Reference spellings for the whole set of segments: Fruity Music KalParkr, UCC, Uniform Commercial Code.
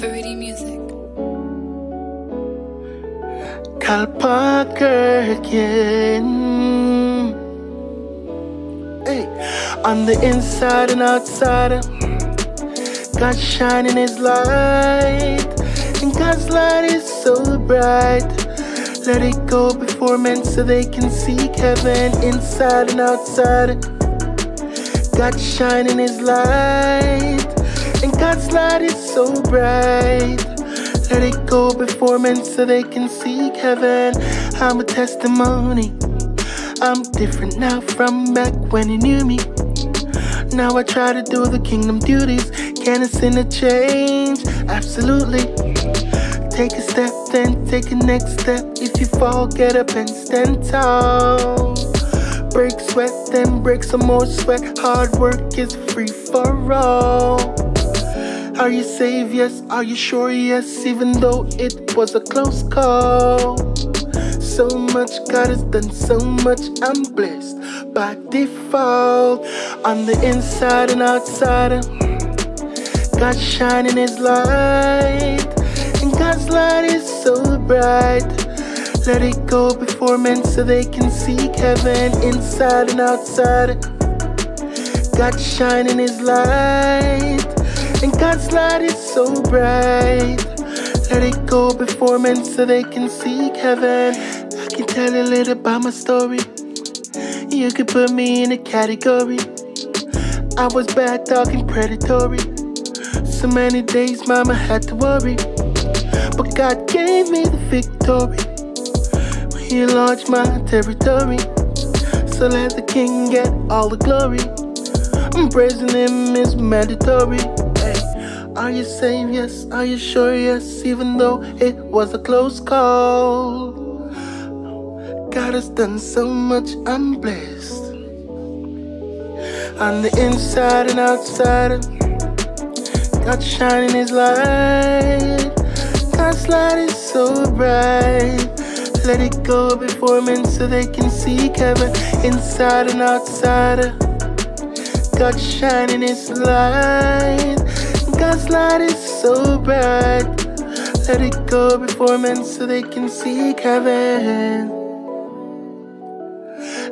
Fruity Music KalParkr again. Hey. I'm the inside and outsider. God shining His light, and God's light is so bright. Let it go before men so they can seek heaven. Inside and outside, God shining His light, and God's light is so bright. Let it go before men so they can seek heaven. I'm a testimony. I'm different now from back when you knew me. Now I try to do the kingdom duties. Can I see a change? Absolutely. Take a step, then take a next step. If you fall, get up and stand tall. Break sweat, then break some more sweat. Hard work is free for all. Are you saved? Yes. Are you sure? Yes. Even though it was a close call. So much God has done, so much I'm blessed by default. I'm the inside and outsider. God shining His light, and God's light is so bright. Let it go before men so they can seek heaven. Inside and outside, God shining His light, and God's light is so bright. Let it go before men so they can seek heaven. I can tell a little about my story. You could put me in a category. I was bad, dog, and predatory. So many days mama had to worry, but God gave me the victory. He enlarged my territory, so let the King get all the glory. Praising Him is mandatory. Are you safe? Yes. Are you sure? Yes. Even though it was a close call. God has done so much, I'm blessed. On the inside and outside, God shining His light. God's light is so bright. Let it go before men so they can seek heaven. Inside and outside, God shining His light. God's light is so bright. Let it go before men so they can seek heaven.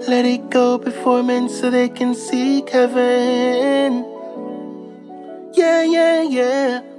Let it go before men so they can seek heaven. Yeah, yeah, yeah.